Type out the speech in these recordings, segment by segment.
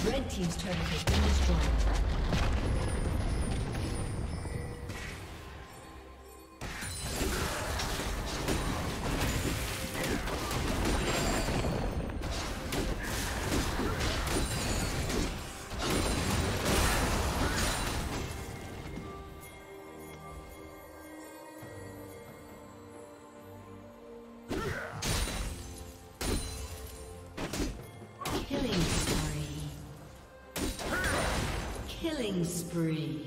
Blue team's turret has been destroyed. Team's turret has been destroyed. Killing. Killing spree.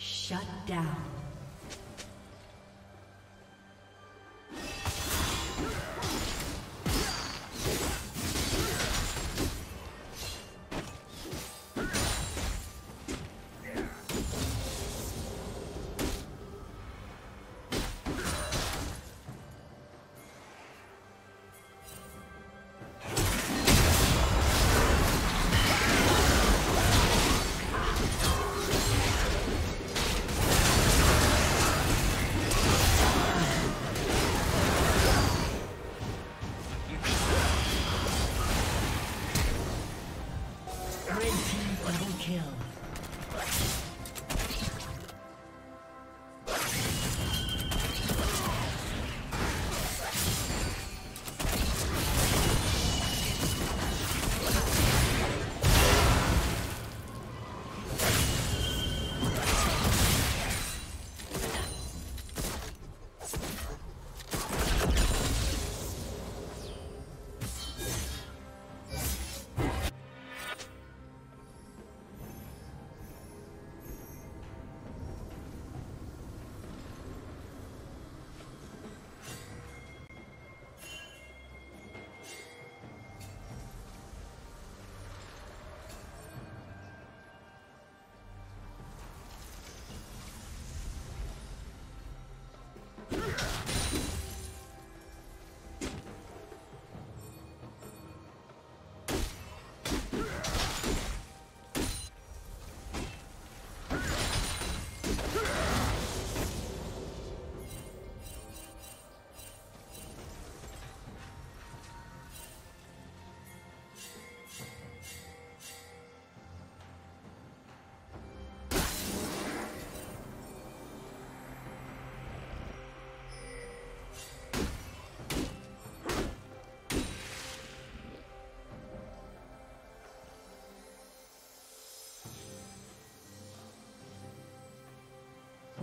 Shut down.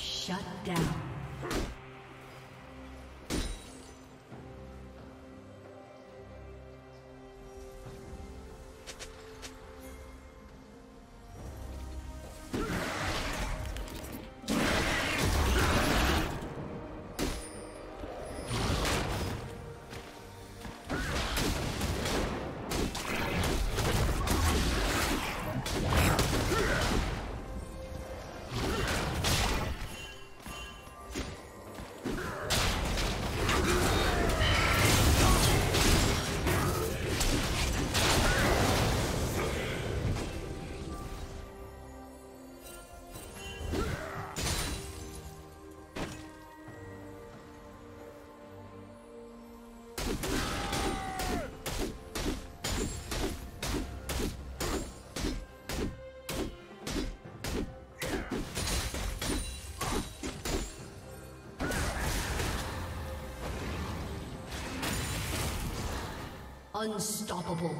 Shut down. Unstoppable.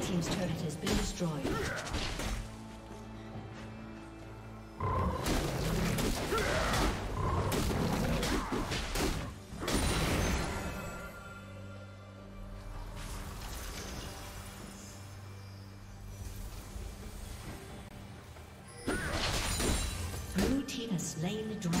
Team's turret has been destroyed. Blue team has slain the dragon.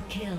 Double kill.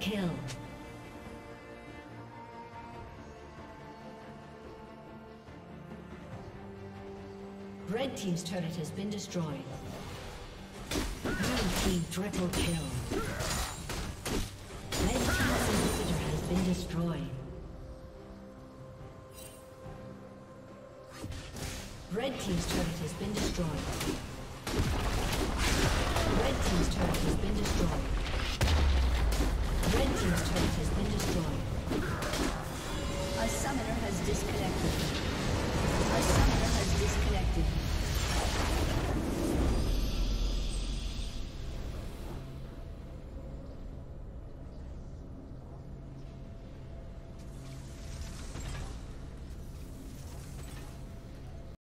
Kill. Red team's turret has been destroyed. Blue team triple kill. Red team's inhibitor has been destroyed. Red team's turret has been destroyed. Red team's turret has been destroyed. Red team's turret has been destroyed. A summoner has disconnected. A summoner has disconnected.